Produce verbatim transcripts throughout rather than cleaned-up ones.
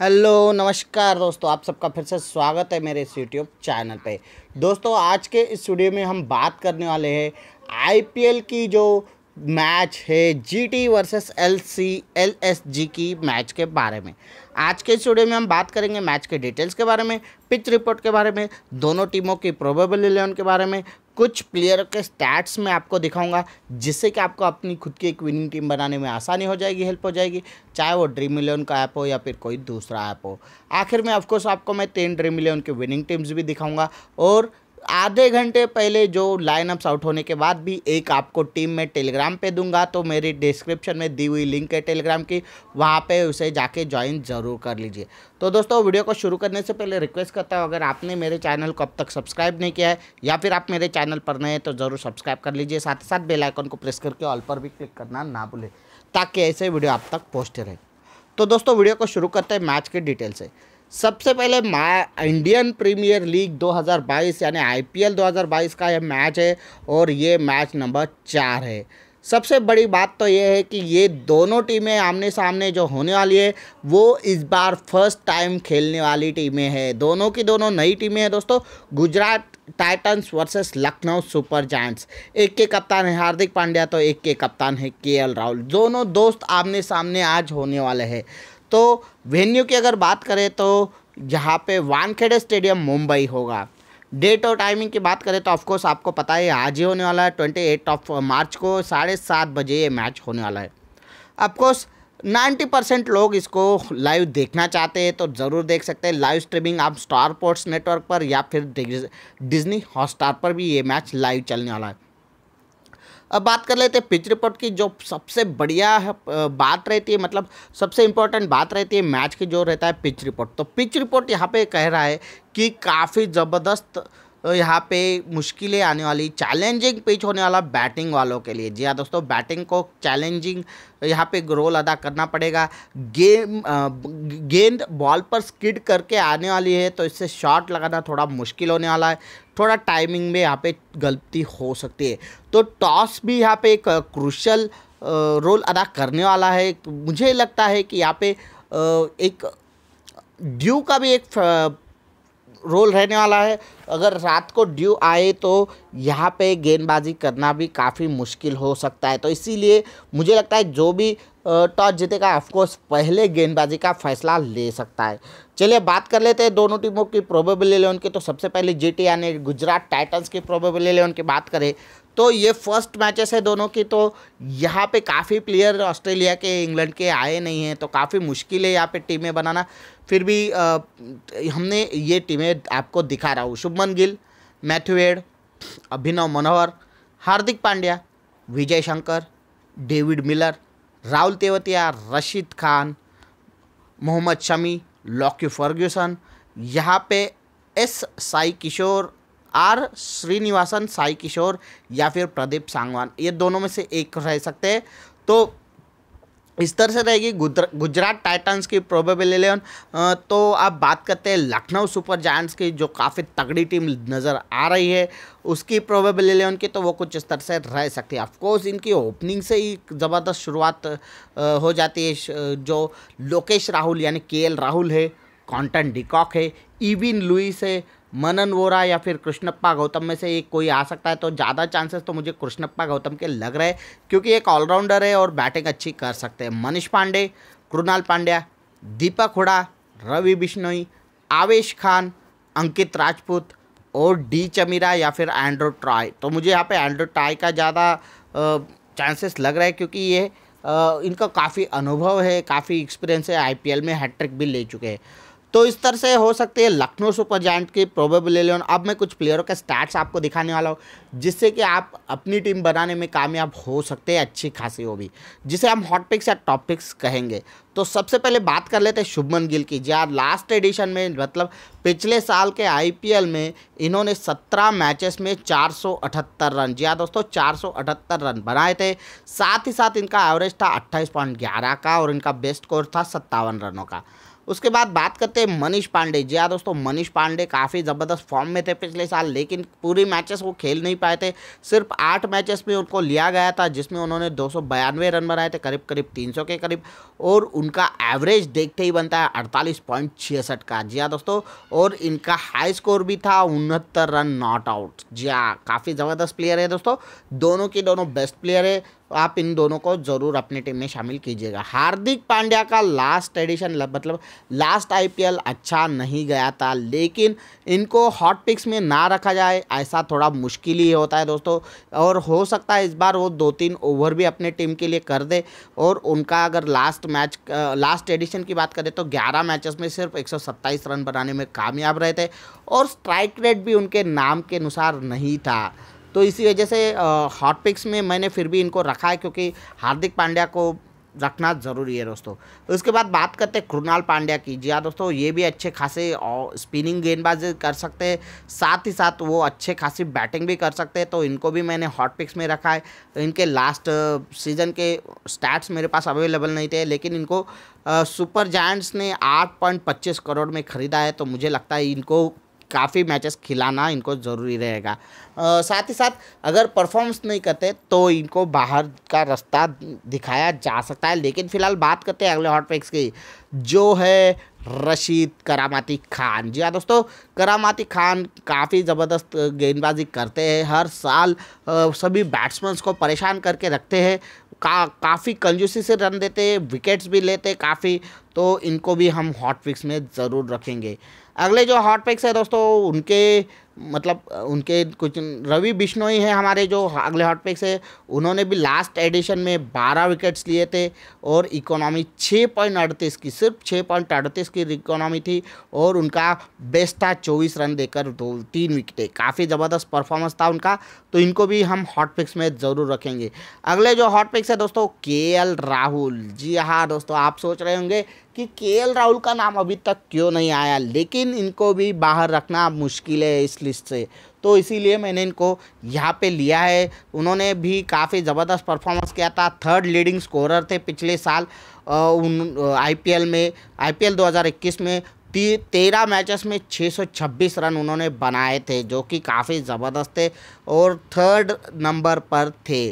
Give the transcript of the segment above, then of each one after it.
Hello नमस्कार दोस्तों, आप सबका फिर से स्वागत है मेरे इस यूट्यूब चैनल पे। दोस्तों आज के इस वीडियो में हम बात करने वाले हैं आईपीएल की जो मैच है जीटी वर्सेस एलसी एलएसजी की मैच के बारे में। आज के इस वीडियो में हम बात करेंगे मैच के डिटेल्स के बारे में, पिच रिपोर्ट के बारे में, दोनों टीमों की प्रोबेबल इलेवन के बारे में, कुछ प्लेयर के स्टैट्स में आपको दिखाऊंगा जिससे कि आपको अपनी खुद की एक विनिंग टीम बनाने में आसानी हो जाएगी, हेल्प हो जाएगी, चाहे वो ड्रीम इलेवन का ऐप हो या फिर कोई दूसरा ऐप हो। आखिर में ऑफकोर्स आपको मैं तीन ड्रीम इलेवन की विनिंग टीम्स भी दिखाऊंगा और आधे घंटे पहले जो लाइनअप्स आउट होने के बाद भी एक आपको टीम में टेलीग्राम पे दूंगा, तो मेरी डिस्क्रिप्शन में दी हुई लिंक है टेलीग्राम की, वहाँ पे उसे जाके ज्वाइन जरूर कर लीजिए। तो दोस्तों वीडियो को शुरू करने से पहले रिक्वेस्ट करता हूँ, अगर आपने मेरे चैनल को अब तक सब्सक्राइब नहीं किया है या फिर आप मेरे चैनल पर नए हैं तो ज़रूर सब्सक्राइब कर लीजिए, साथ ही साथ बेल आइकन को प्रेस करके ऑल पर भी क्लिक करना ना भूलें ताकि ऐसे वीडियो आप तक पहुँचते रहे। तो दोस्तों वीडियो को शुरू करते हैं मैच के डिटेल से। सबसे पहले इंडियन प्रीमियर लीग दो हज़ार बाईस यानी आईपीएल दो हज़ार बाईस का यह मैच है और ये मैच नंबर चार है। सबसे बड़ी बात तो ये है कि ये दोनों टीमें आमने सामने जो होने वाली है वो इस बार फर्स्ट टाइम खेलने वाली टीमें हैं। दोनों की दोनों नई टीमें हैं दोस्तों, Gujarat Titans versus Lucknow super giants. एक के कप्तान है हार्दिक पांड्या तो एक के कप्तान है केएल राहुल। दोनों दोस्त आमने सामने आज होने वाले हैं। तो वेन्यू की अगर बात करें तो यहाँ पे वानखेड़े स्टेडियम मुंबई होगा। डेट और टाइमिंग की बात करें तो ऑफकोर्स आपको पता है आज ही होने वाला है, ट्वेंटी एट ऑफ मार्च को साढ़े सात बजे ये मैच होने वाला है। ऑफकोर्स नाइन्टी परसेंट लोग इसको लाइव देखना चाहते हैं तो ज़रूर देख सकते हैं। लाइव स्ट्रीमिंग आप स्टार स्पोर्ट्स नेटवर्क पर या फिर डिज्नी हॉटस्टार पर भी ये मैच लाइव चलने वाला है। अब बात कर लेते हैं पिच रिपोर्ट की। जो सबसे बढ़िया बात रहती है, मतलब सबसे इम्पोर्टेंट बात रहती है मैच की, जो रहता है पिच रिपोर्ट। तो पिच रिपोर्ट यहाँ पे कह रहा है कि काफ़ी ज़बरदस्त यहाँ पे मुश्किलें आने वाली, चैलेंजिंग पिच होने वाला बैटिंग वालों के लिए। जी हाँ दोस्तों, बैटिंग को चैलेंजिंग यहाँ पे रोल अदा करना पड़ेगा। गेम गेंद बॉल पर स्किड करके आने वाली है तो इससे शॉट लगाना थोड़ा मुश्किल होने वाला है, थोड़ा टाइमिंग में यहाँ पे गलती हो सकती है। तो टॉस भी यहाँ पे एक क्रूशल रोल अदा करने वाला है। मुझे लगता है कि यहाँ पे एक ड्यू का भी एक रोल रहने वाला है। अगर रात को ड्यू आए तो यहाँ पे गेंदबाजी करना भी काफ़ी मुश्किल हो सकता है। तो इसीलिए मुझे लगता है जो भी टॉस जीतेगा ऑफकोर्स पहले गेंदबाजी का फैसला ले सकता है। चलिए बात कर लेते हैं दोनों टीमों की प्रोबेबल इलेवन की। तो सबसे पहले जीटी यानी गुजरात टाइटंस की प्रोबेबल इलेवन की बात करें तो ये फर्स्ट मैचेस है दोनों की। तो यहाँ पे काफ़ी प्लेयर ऑस्ट्रेलिया के, इंग्लैंड के आए नहीं हैं तो काफ़ी मुश्किल है यहाँ पे टीमें बनाना। फिर भी आ, हमने ये टीमें आपको दिखा रहा हूँ। Shubman Gill, Matthew Wade, Abhinav Manohar, Hardik Pandya, Vijay Shankar, David Miller, Rahul Tewatia, Rashid Khan, Mohammed Shami, Lockie Ferguson, यहाँ पे एस साई किशोर, आर श्रीनिवासन, साई किशोर या फिर प्रदीप सांगवान, ये दोनों में से एक रह सकते हैं। तो इस तरह से रहेगी गुजरात टाइटंस की प्रोबेबल इलेवन। तो अब बात करते हैं लखनऊ सुपर जायंट्स की, जो काफ़ी तगड़ी टीम नज़र आ रही है, उसकी प्रोबेबल इलेवन की। तो वो कुछ इस तरह से रह सकती है। ऑफकोर्स इनकी ओपनिंग से ही ज़बरदस्त शुरुआत हो जाती है। जो लोकेश राहुल यानी केएल राहुल है, क्विंटन डी कॉक है, इविन लुइस है, मनन वोरा या फिर कृष्णप्पा गौतम में से एक कोई आ सकता है। तो ज़्यादा चांसेस तो मुझे कृष्णप्पा गौतम के लग रहे हैं क्योंकि एक ऑलराउंडर है और बैटिंग अच्छी कर सकते हैं। मनीष पांडे, कृणाल पांड्या, दीपक हुडा, रवि बिश्नोई, आवेश खान, अंकित राजपूत और डी चमीरा या फिर एंड्रू ट्राय। तो मुझे यहाँ पे एंड्रू ट्राय का ज़्यादा चांसेस लग रहा है क्योंकि ये इनका काफ़ी अनुभव है, काफ़ी एक्सपीरियंस है, आईपीएल में हैट्रिक भी ले चुके हैं। तो इस तरह से हो सकती है लखनऊ सुपर जायंट की प्रोबेबल इलेवन। अब मैं कुछ प्लेयरों के स्टैट्स आपको दिखाने वाला हूँ जिससे कि आप अपनी टीम बनाने में कामयाब हो सकते हैं, अच्छी खासी वो भी, जिसे हम हॉट पिक्स या टॉप पिक्स कहेंगे। तो सबसे पहले बात कर लेते हैं शुभमन गिल की। जी यार, लास्ट एडिशन में, मतलब पिछले साल के आईपीएल में इन्होंने सत्रह मैचेस में चार सौ अठहत्तर रन, जी यार दोस्तों चार सौ अठहत्तर रन बनाए थे। साथ ही साथ इनका एवरेज था अट्ठाईस पॉइंट ग्यारह का और इनका बेस्ट स्कोर था सत्तावन रनों का। उसके बाद बात करते हैं मनीष पांडे। जी हाँ दोस्तों, मनीष पांडे काफ़ी ज़बरदस्त फॉर्म में थे पिछले साल, लेकिन पूरी मैचेस वो खेल नहीं पाए थे। सिर्फ आठ मैचेस में उनको लिया गया था, जिसमें उन्होंने दो सौ बयानवे रन बनाए थे, करीब करीब तीन सौ के करीब, और उनका एवरेज देखते ही बनता है अड़तालीस पॉइंट छियासठ का। जी हाँ दोस्तों, और इनका हाई स्कोर भी था उनहत्तर रन नॉट आउट। जी हाँ, काफ़ी ज़बरदस्त प्लेयर है दोस्तों, दोनों की दोनों बेस्ट प्लेयर है, आप इन दोनों को ज़रूर अपनी टीम में शामिल कीजिएगा। हार्दिक पांड्या का लास्ट एडिशन मतलब लास्ट आईपीएल अच्छा नहीं गया था, लेकिन इनको हॉट पिक्स में ना रखा जाए ऐसा थोड़ा मुश्किल ही होता है दोस्तों, और हो सकता है इस बार वो दो तीन ओवर भी अपने टीम के लिए कर दे। और उनका अगर लास्ट मैच लास्ट एडिशन की बात करें तो ग्यारह मैचेस में सिर्फ एक सौ सत्ताईस रन बनाने में कामयाब रहे थे, और स्ट्राइक रेट भी उनके नाम के अनुसार नहीं था। तो इसी वजह से हॉट पिक्स में मैंने फिर भी इनको रखा है, क्योंकि हार्दिक पांड्या को रखना ज़रूरी है दोस्तों। उसके बाद बात करते हैं कृणाल पांड्या की। जी हाँ दोस्तों, ये भी अच्छे खासे स्पिनिंग गेंदबाजी कर सकते हैं, साथ ही साथ वो अच्छे खासी बैटिंग भी कर सकते हैं, तो इनको भी मैंने हॉट पिक्स में रखा है। इनके लास्ट सीजन के स्टैट्स मेरे पास अवेलेबल नहीं थे, लेकिन इनको सुपर जायंट्स ने आठ पॉइंट पच्चीस करोड़ में ख़रीदा है, तो मुझे लगता है इनको काफ़ी मैचेस खिलाना इनको ज़रूरी रहेगा। आ, साथ ही साथ अगर परफॉर्मेंस नहीं करते तो इनको बाहर का रास्ता दिखाया जा सकता है। लेकिन फिलहाल बात करते हैं अगले हॉट पिक्स की, जो है रशीद करामाती खान। जी हाँ दोस्तों, करामाती खान काफ़ी ज़बरदस्त गेंदबाजी करते हैं, हर साल आ, सभी बैट्समैन को परेशान करके रखते हैं, का काफ़ी कंजूसी से रन देते, विकेट्स भी लेते काफ़ी, तो इनको भी हम हॉट पिक्स में ज़रूर रखेंगे। अगले जो हॉट पिक्स है दोस्तों, उनके मतलब उनके कुछ रवि बिश्नोई हैं हमारे जो अगले हॉट पिक्स है, उन्होंने भी लास्ट एडिशन में बारह विकेट्स लिए थे, और इकोनॉमी छः पॉइंट अड़तीस की सिर्फ छः पॉइंट अड़तीस की इकोनॉमी थी, और उनका बेस्ट था चौबीस रन देकर दो तीन विकेटें, काफ़ी ज़बरदस्त परफॉर्मेंस था उनका, तो इनको भी हम हॉट पिक्स में ज़रूर रखेंगे। अगले जो हॉट पिक्स है दोस्तों, के एल राहुल। जी हाँ दोस्तों, आप सोच रहे होंगे कि के एल राहुल का नाम अभी तक क्यों नहीं आया, लेकिन इनको भी बाहर रखना मुश्किल है इस लिस्ट से, तो इसीलिए मैंने इनको यहाँ पे लिया है। उन्होंने भी काफ़ी ज़बरदस्त परफॉर्मेंस किया था, थर्ड लीडिंग स्कोरर थे पिछले साल उन आईपीएल में, आईपीएल दो हज़ार इक्कीस में तेरह मैचेस में छह सौ छब्बीस रन उन्होंने बनाए थे, जो कि काफ़ी ज़बरदस्त थे और थर्ड नंबर पर थे।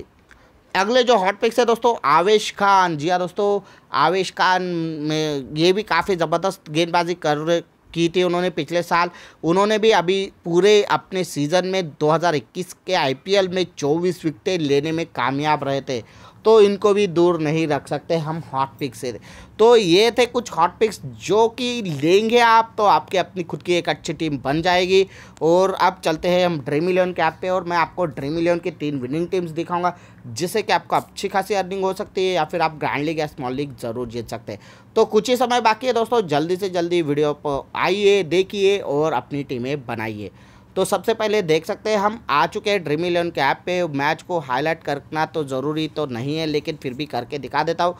अगले जो हॉट पिक्स है दोस्तों, आवेश खान। जी हाँ दोस्तों, आवेश खान में ये भी काफ़ी ज़बरदस्त गेंदबाजी कर रहे की थी उन्होंने पिछले साल, उन्होंने भी अभी पूरे अपने सीज़न में दो हज़ार इक्कीस के आईपीएल में चौबीस विकेटें लेने में कामयाब रहे थे, तो इनको भी दूर नहीं रख सकते हम हॉट पिक्स से। तो ये थे कुछ हॉट पिक्स जो कि लेंगे आप तो आपके अपनी खुद की एक अच्छी टीम बन जाएगी। और अब चलते हैं हम ड्रीम इलेवन के ऐप पे, और मैं आपको ड्रीम इलेवन की तीन विनिंग टीम्स दिखाऊंगा, जिससे कि आपको अच्छी खासी अर्निंग हो सकती है, या फिर आप ग्रैंड लीग या स्मॉल लीग ज़रूर जीत सकते हैं। तो कुछ ही समय बाकी है दोस्तों, जल्दी से जल्दी वीडियो पर आइए, देखिए और अपनी टीमें बनाइए। तो सबसे पहले देख सकते हैं हम आ चुके हैं ड्रीम इलेवन के ऐप पे। मैच को हाईलाइट करना तो ज़रूरी तो नहीं है, लेकिन फिर भी करके दिखा देता हूँ।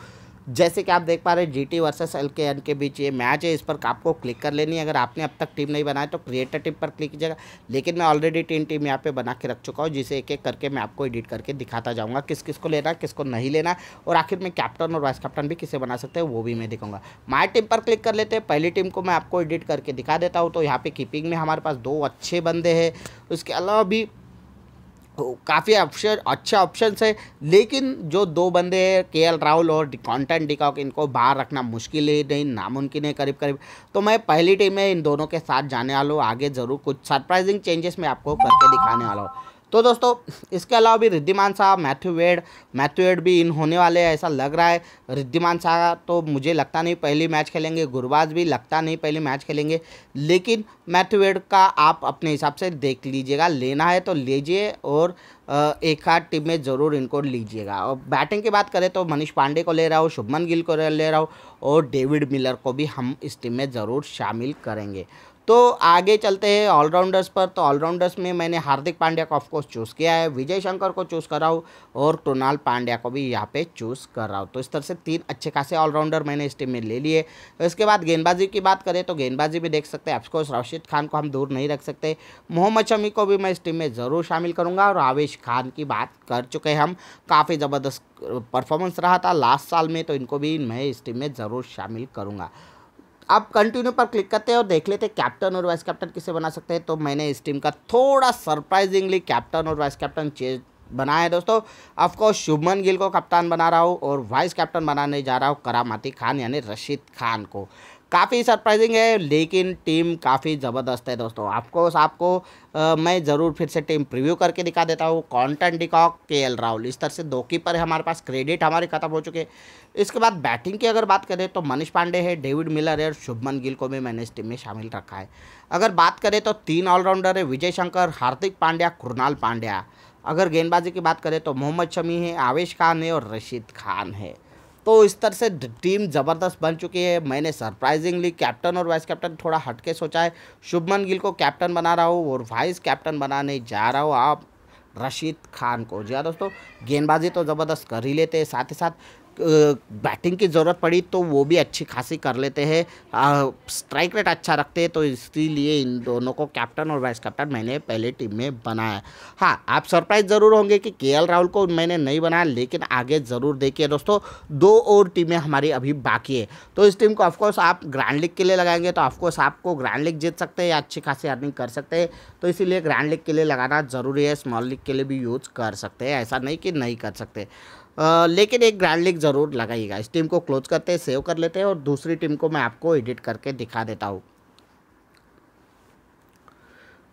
जैसे कि आप देख पा रहे हैं, जीटी वर्सेस एलकेएन के बीच ये मैच है, इस पर आपको क्लिक कर लेनी है। अगर आपने अब तक टीम नहीं बनाई तो क्रिएटर टीम पर क्लिक कीजिएगा, लेकिन मैं ऑलरेडी तीन टीम यहाँ पे बना के रख चुका हूँ, जिसे एक एक करके मैं आपको एडिट करके दिखाता जाऊँगा, किस किस को लेना है, किसको नहीं लेना, और आखिर में कैप्टन और वाइस कैप्टन भी किसे बना सकते हैं वो भी मैं दिखाऊँगा। माई टीम पर क्लिक कर लेते हैं, पहली टीम को मैं आपको एडिट करके दिखा देता हूँ। तो यहाँ पर कीपिंग में हमारे पास दो अच्छे बंदे हैं, उसके अलावा भी काफ़ी ऑप्शन अच्छा ऑप्शन है, लेकिन जो दो बंदे हैं केएल राहुल और क्विंटन डी कॉक, इनको बाहर रखना मुश्किल है, नहीं नामुमकिन है करीब करीब। तो मैं पहली टीम में इन दोनों के साथ जाने वाला हूँ, आगे ज़रूर कुछ सरप्राइजिंग चेंजेस मैं आपको करके दिखाने वाला हूँ। तो दोस्तों इसके अलावा भी Wriddhiman Saha, Matthew Wade Matthew Wade भी इन होने वाले हैं ऐसा लग रहा है। रिद्धिमान शाह तो मुझे लगता नहीं पहली मैच खेलेंगे, गुरबाज भी लगता नहीं पहली मैच खेलेंगे, लेकिन मैथ्यू वेड का आप अपने हिसाब से देख लीजिएगा, लेना है तो लीजिए और एक आध टीम में ज़रूर इनको लीजिएगा। और बैटिंग की बात करें तो मनीष पांडे को ले रहा हूँ, शुभमन गिल को ले रहा हूँ और डेविड मिलर को भी हम इस टीम में ज़रूर शामिल करेंगे। तो आगे चलते हैं ऑलराउंडर्स पर। तो ऑलराउंडर्स में मैंने हार्दिक पांड्या को ऑफकोर्स चूज़ किया है, विजय शंकर को चूज़ कर रहा हूँ और कृणाल पांड्या को भी यहाँ पे चूज़ कर रहा हूँ। तो इस तरह से तीन अच्छे खासे ऑलराउंडर मैंने इस टीम में ले लिए। इसके बाद गेंदबाजी की बात करें तो गेंदबाजी भी देख सकते हैं, ऑफकोर्स राशिद खान को हम दूर नहीं रख सकते, मोहम्मद शमी को भी मैं इस टीम में ज़रूर शामिल करूँगा। और आवेश खान की बात कर चुके हैं हम, काफ़ी ज़बरदस्त परफॉर्मेंस रहा था लास्ट साल में, तो इनको भी मैं इस टीम में ज़रूर शामिल करूँगा। आप कंटिन्यू पर क्लिक करते हैं और देख लेते हैं कैप्टन और वाइस कैप्टन किसे बना सकते हैं। तो मैंने इस टीम का थोड़ा सरप्राइजिंगली कैप्टन और वाइस कैप्टन चेंज बनाया है दोस्तों। ऑफकोर्स शुभमन गिल को कप्तान बना रहा हूँ और वाइस कैप्टन बनाने जा रहा हूँ करामाती खान यानी रशीद खान को। काफ़ी सरप्राइजिंग है लेकिन टीम काफ़ी ज़बरदस्त है दोस्तों। ऑफकोर्स आपको आ, मैं ज़रूर फिर से टीम प्रीव्यू करके दिखा देता हूँ। Quinton de Kock, KL Rahul, इस तरह से दो कीपर है हमारे पास। क्रेडिट हमारे ख़त्म हो चुके हैं। इसके बाद बैटिंग की अगर बात करें तो मनीष पांडे है, डेविड मिलर है और शुभमन गिल को भी मैंने इस टीम में शामिल रखा है। अगर बात करें तो तीन ऑलराउंडर है, विजय शंकर, हार्दिक पांड्या, कृणाल पांड्या। अगर गेंदबाजी की बात करें तो मोहम्मद शमी है, आवेश खान है और रशीद खान है। तो इस तरह से टीम ज़बरदस्त बन चुकी है। मैंने सरप्राइजिंगली कैप्टन और वाइस कैप्टन थोड़ा हटके सोचा है। शुभमन गिल को कैप्टन बना रहा हूँ और वाइस कैप्टन बनाने जा रहा हूँ आप रशीद खान को। जी हाँ दोस्तों, गेंदबाजी तो ज़बरदस्त कर ही लेते हैं, साथ ही साथ बैटिंग की ज़रूरत पड़ी तो वो भी अच्छी खासी कर लेते हैं। स्ट्राइक रेट अच्छा रखते हैं, तो इसीलिए इन दोनों को कैप्टन और वाइस कैप्टन मैंने पहले टीम में बनाया। हाँ, आप सरप्राइज ज़रूर होंगे कि केएल राहुल को मैंने नहीं बनाया, लेकिन आगे ज़रूर देखिए दोस्तों, दो और टीमें हमारी अभी बाकी है। तो इस टीम को ऑफकोर्स आप ग्रैंड लीग के लिए लगाएंगे तो ऑफकोर्स आपको ग्रैंड लीग जीत सकते हैं या अच्छी खासी अर्निंग कर सकते हैं। तो इसीलिए ग्रैंड लीग के लिए लगाना ज़रूरी है, स्मॉल लीग के लिए भी यूज़ कर सकते हैं, ऐसा नहीं कि नहीं कर सकते। आ, लेकिन एक ग्रैंड लीग ज़रूर लगाइएगा। इस टीम को क्लोज करते हैं, सेव कर लेते हैं और दूसरी टीम को मैं आपको एडिट करके दिखा देता हूँ।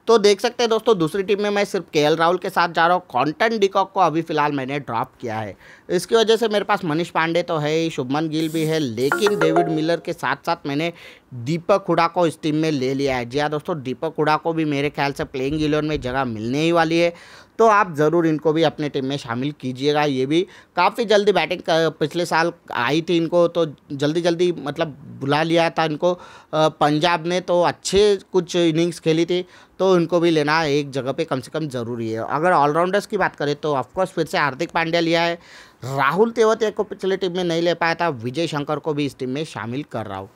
तो देख सकते हैं दोस्तों, दूसरी टीम में मैं सिर्फ केएल राहुल के साथ जा रहा हूँ। क्विंटन डी कॉक को अभी फ़िलहाल मैंने ड्रॉप किया है। इसकी वजह से मेरे पास मनीष पांडे तो है ही, शुभमन गिल भी है, लेकिन डेविड मिलर के साथ साथ मैंने दीपक हुडा को इस टीम में ले लिया है। जी हाँ दोस्तों, दीपक हुडा को भी मेरे ख्याल से प्लेइंग इलेवन में जगह मिलने ही वाली है, तो आप ज़रूर इनको भी अपने टीम में शामिल कीजिएगा। ये भी काफ़ी जल्दी बैटिंग पिछले साल आई थी इनको, तो जल्दी जल्दी मतलब बुला लिया था इनको पंजाब ने, तो अच्छे कुछ इनिंग्स खेली थी, तो इनको भी लेना एक जगह पे कम से कम ज़रूरी है। अगर ऑलराउंडर्स की बात करें तो ऑफकोर्स फिर से हार्दिक पांड्या लिया है, राहुल तेवतिया को पिछले टीम में नहीं ले पाया था, विजय शंकर को भी इस टीम में शामिल कर रहा हूँ।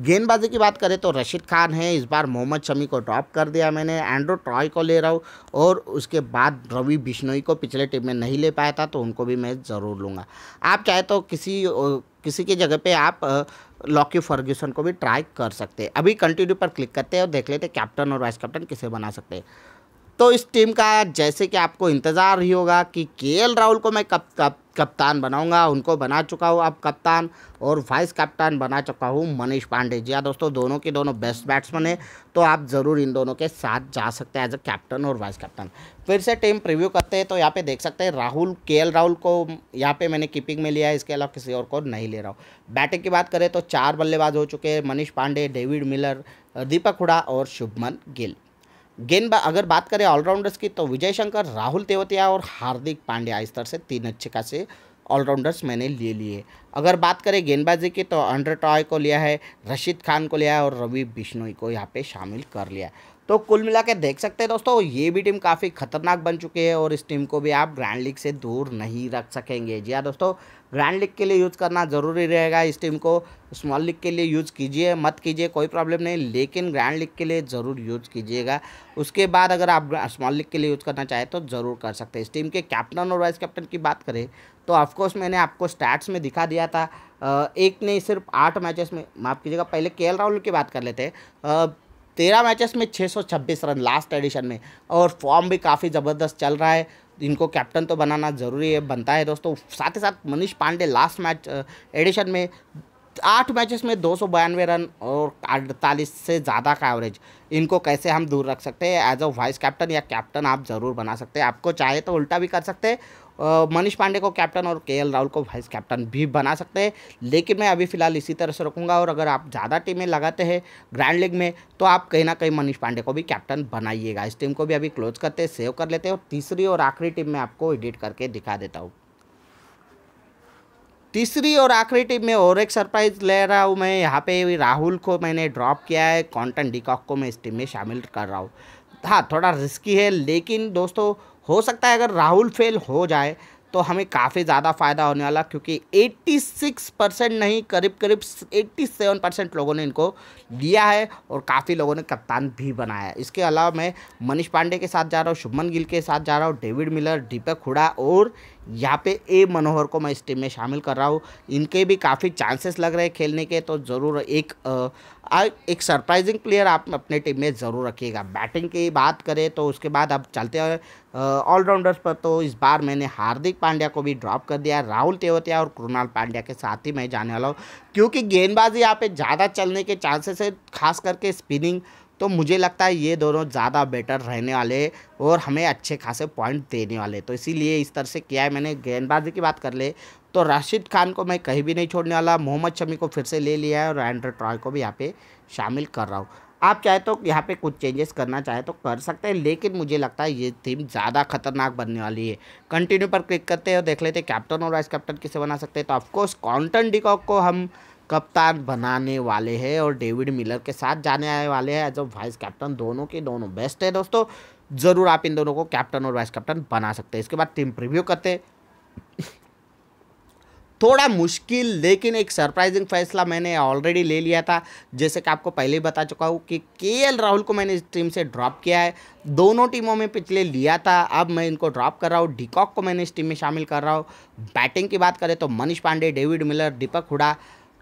गेंदबाजी की बात करें तो रशीद खान है, इस बार मोहम्मद शमी को ड्रॉप कर दिया मैंने, एंड्रू टॉय को ले रहा हूँ और उसके बाद रवि बिश्नोई को पिछले टीम में नहीं ले पाया था, तो उनको भी मैं ज़रूर लूँगा। आप चाहे तो किसी किसी की जगह पे आप लॉकी फर्ग्यूसन को भी ट्राई कर सकते हैं। अभी कंटिन्यू पर क्लिक करते हैं और देख लेते हैं कैप्टन और वाइस कैप्टन किसे बना सकते हैं। तो इस टीम का जैसे कि आपको इंतज़ार ही होगा कि केएल राहुल को मैं कब कब कप्तान बनाऊंगा, उनको बना चुका हूं अब कप्तान, और वाइस कप्तान बना चुका हूं मनीष पांडे। जी हाँ दोस्तों, दोनों के दोनों बेस्ट बैट्समैन हैं, तो आप ज़रूर इन दोनों के साथ जा सकते हैं एज अ कैप्टन और वाइस कैप्टन। फिर से टीम प्रीव्यू करते हैं तो यहाँ पे देख सकते हैं राहुल केएल राहुल को यहाँ पे मैंने कीपिंग में लिया है, इसके अलावा किसी और को नहीं ले रहा हूँ। बैटिंग की बात करें तो चार बल्लेबाज हो चुके हैं, मनीष पांडे, डेविड मिलर, दीपक हुडा और शुभमन गिल। गेंद अगर बात करें ऑलराउंडर्स की तो विजय शंकर, राहुल तेवतिया और हार्दिक पांड्या, इस तरह से तीन अच्छे खासे ऑलराउंडर्स मैंने ले लिए। अगर बात करें गेंदबाजी की तो अंडर टॉय को लिया है, रशीद खान को लिया है और रवि बिश्नोई को यहाँ पे शामिल कर लिया है। तो कुल मिला के देख सकते हैं दोस्तों, ये भी टीम काफ़ी खतरनाक बन चुकी है और इस टीम को भी आप ग्रैंड लीग से दूर नहीं रख सकेंगे। जी हाँ दोस्तों, ग्रैंड लीग के लिए यूज़ करना ज़रूरी रहेगा। इस टीम को स्मॉल लीग के लिए यूज़ कीजिए, मत कीजिए, कोई प्रॉब्लम नहीं, लेकिन ग्रैंड लीग के लिए ज़रूर यूज़ कीजिएगा। उसके बाद अगर आप स्मॉल लीग के लिए यूज़ करना चाहें तो ज़रूर कर सकते हैं। इस टीम के कैप्टन और वाइस कैप्टन की बात करें तो ऑफकोर्स मैंने आपको स्टैट्स में दिखा दिया था। एक ने सिर्फ आठ मैचेस में, माफ़ कीजिएगा, पहले केएल राहुल की बात कर लेते हैं, तेरह मैचेस में छः सौ छब्बीस रन लास्ट एडिशन में, और फॉर्म भी काफ़ी ज़बरदस्त चल रहा है। इनको कैप्टन तो बनाना ज़रूरी है, बनता है दोस्तों। साथ ही साथ Manish Pandey last match edition में आठ मैचेस में दो सौ बयानवे रन और अड़तालीस से ज़्यादा का एवरेज, इनको कैसे हम दूर रख सकते हैं। एज अ वाइस कैप्टन या कैप्टन आप ज़रूर बना सकते हैं, आपको चाहे तो उल्टा भी कर सकते हैं, मनीष पांडे को कैप्टन और केएल राहुल को वाइस कैप्टन भी बना सकते हैं, लेकिन मैं अभी फ़िलहाल इसी तरह से रखूँगा। और अगर आप ज़्यादा टीमें लगाते हैं ग्रैंड लीग में तो आप कहीं ना कहीं मनीष पांडे को भी कैप्टन बनाइएगा। इस टीम को भी अभी क्लोज करते हैं, सेव कर लेते हैं और तीसरी और आखिरी टीम में आपको एडिट करके दिखा देता हूँ। तीसरी और आखिरी टीम में और एक सरप्राइज़ ले रहा हूँ मैं, यहाँ पे राहुल को मैंने ड्रॉप किया है, क्विंटन डी कॉक को मैं इस टीम में शामिल कर रहा हूँ। हाँ, थोड़ा रिस्की है, लेकिन दोस्तों हो सकता है अगर राहुल फेल हो जाए तो हमें काफ़ी ज़्यादा फ़ायदा होने वाला, क्योंकि छियासी परसेंट नहीं, करीब करीब सत्तासी परसेंट लोगों ने इनको लिया है और काफ़ी लोगों ने कप्तान भी बनाया है। इसके अलावा मैं मनीष पांडे के साथ जा रहा हूँ, शुभमन गिल के साथ जा रहा हूँ, डेविड मिलर, दीपक हुडा और यहाँ पे ए मनोहर को मैं इस टीम में शामिल कर रहा हूँ। इनके भी काफ़ी चांसेस लग रहे हैं खेलने के, तो ज़रूर एक आ, एक सरप्राइजिंग प्लेयर आप अपने टीम में ज़रूर रखिएगा। बैटिंग की बात करें तो उसके बाद अब चलते हैं ऑलराउंडर्स पर। तो इस बार मैंने हार्दिक पांड्या को भी ड्रॉप कर दिया, राहुल तेवतिया और कृणाल पांड्या के साथ ही मैं जाने वाला हूँ, क्योंकि गेंदबाजी यहाँ पे ज़्यादा चलने के चांसेस है, खास करके स्पिनिंग। तो मुझे लगता है ये दोनों ज़्यादा बेटर रहने वाले और हमें अच्छे खासे पॉइंट देने वाले, तो इसीलिए इस तरह से किया है मैंने। गेंदबाजी की बात कर ले तो राशिद खान को मैं कहीं भी नहीं छोड़ने वाला, मोहम्मद शमी को फिर से ले लिया है और एंड्रू ट्राय को भी यहाँ पे शामिल कर रहा हूँ। आप चाहे तो यहाँ पे कुछ चेंजेस करना चाहे तो कर सकते हैं, लेकिन मुझे लगता है ये टीम ज़्यादा खतरनाक बनने वाली है। कंटिन्यू पर क्लिक करते हैं और देख लेते हैं कैप्टन और वाइस कैप्टन किसे बना सकते हैं। तो ऑफकोर्स क्विंटन डी कॉक को हम कप्तान बनाने वाले हैं और डेविड मिलर के साथ जाने आने वाले हैं एज अ वाइस कैप्टन। दोनों के दोनों बेस्ट है दोस्तों, ज़रूर आप इन दोनों को कैप्टन और वाइस कैप्टन बना सकते हैं। इसके बाद टीम प्रीव्यू करते हैं। थोड़ा मुश्किल लेकिन एक सरप्राइजिंग फैसला मैंने ऑलरेडी ले लिया था, जैसे कि आपको पहले ही बता चुका हूँ कि केएल राहुल को मैंने इस टीम से ड्रॉप किया है। दोनों टीमों में पिछले लिया था, अब मैं इनको ड्रॉप कर रहा हूँ। डीकॉक को मैंने इस टीम में शामिल कर रहा हूँ। बैटिंग की बात करें तो मनीष पांडे, डेविड मिलर, दीपक हुडा,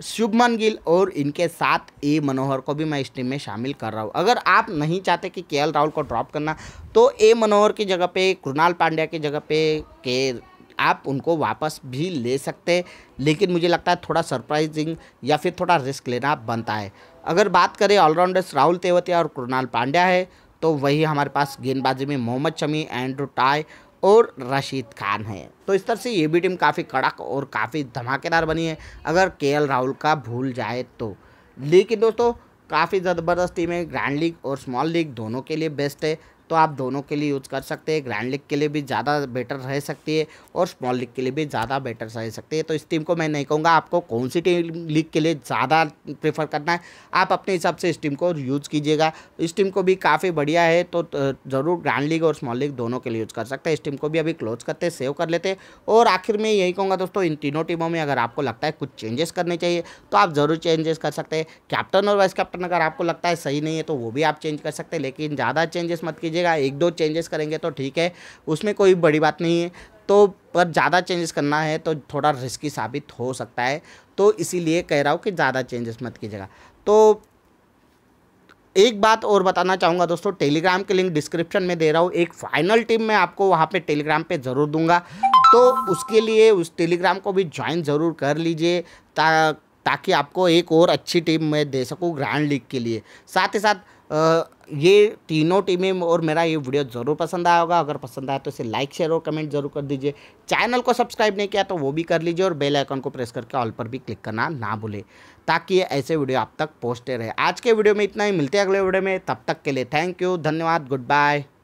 शुभमन गिल और इनके साथ ए मनोहर को भी मैं इस टीम में शामिल कर रहा हूँ। अगर आप नहीं चाहते कि केएल राहुल को ड्रॉप करना तो ए मनोहर की जगह पे, कृणाल पांड्या की जगह पे के आप उनको वापस भी ले सकते हैं, लेकिन मुझे लगता है थोड़ा सरप्राइजिंग या फिर थोड़ा रिस्क लेना बनता है। अगर बात करें ऑलराउंडर्स राहुल तेवतिया और कृणाल पांड्या है, तो वही हमारे पास गेंदबाजी में मोहम्मद शमी, एंड्रू टाय और राशिद खान है। तो इस तरह से ये भी टीम काफ़ी कड़क और काफ़ी धमाकेदार बनी है, अगर केएल राहुल का भूल जाए तो। लेकिन दोस्तों काफ़ी ज़बरदस्त टीम है, ग्रैंड लीग और स्मॉल लीग दोनों के लिए बेस्ट है, तो आप दोनों के लिए यूज़ कर सकते हैं। ग्रैंड लीग के लिए भी ज़्यादा बेटर रह सकती है और स्मॉल लीग के लिए भी ज़्यादा बेटर रह सकती है। तो इस टीम को मैं नहीं कहूँगा आपको कौन सी टीम लीग के लिए ज़्यादा प्रेफर करना है, आप अपने हिसाब से इस टीम को यूज़ कीजिएगा। इस टीम को भी काफ़ी बढ़िया है, तो ज़रूर ग्रैंड लीग और स्मॉल लीग दोनों के लिए यूज़ कर सकते हैं। इस टीम को भी अभी क्लोज करते, सेव कर लेते। और आखिर में यही कहूँगा दोस्तों, इन तीनों टीमों में अगर आपको लगता है कुछ चेंजेस करने चाहिए तो आप ज़रूर चेंजेस कर सकते हैं। कैप्टन और वाइस कैप्टन अगर आपको लगता है सही नहीं है तो वो भी आप चेंज कर सकते हैं, लेकिन ज़्यादा चेंजेस मत कीजिए। एक दो चेंजेस करेंगे तो ठीक है, उसमें कोई बड़ी बात नहीं है, तो पर ज़्यादा चेंजेस करना है तो थोड़ा रिस्की साबित हो सकता है, तो इसीलिए कह रहा हूँ कि ज़्यादा चेंजेस मत कीजिएगा। तो एक बात और बताना चाहूँगा दोस्तों, टेलीग्राम के लिंक डिस्क्रिप्शन में दे रहा हूँ। एक फाइनल टीम मैं आपको वहाँ पे टेलीग्राम पे ज़रूर दूंगा, तो उसके लिए उस टेलीग्राम को भी ज्वाइन ज़रूर कर लीजिए, ता, ताकि आपको एक और अच्छी टीम मैं दे सकूँ ग्रैंड लीग के लिए। साथ ही साथ आ, ये तीनों टीमें और मेरा ये वीडियो ज़रूर पसंद आया होगा। अगर पसंद आया तो इसे लाइक, शेयर और कमेंट जरूर कर दीजिए। चैनल को सब्सक्राइब नहीं किया तो वो भी कर लीजिए और बेल आइकन को प्रेस करके ऑल पर भी क्लिक करना ना भूलें, ताकि ऐसे वीडियो आप तक पहुँचते रहे। आज के वीडियो में इतना ही, मिलते हैं अगले वीडियो में, तब तक के लिए थैंक यू, धन्यवाद, गुड बाय।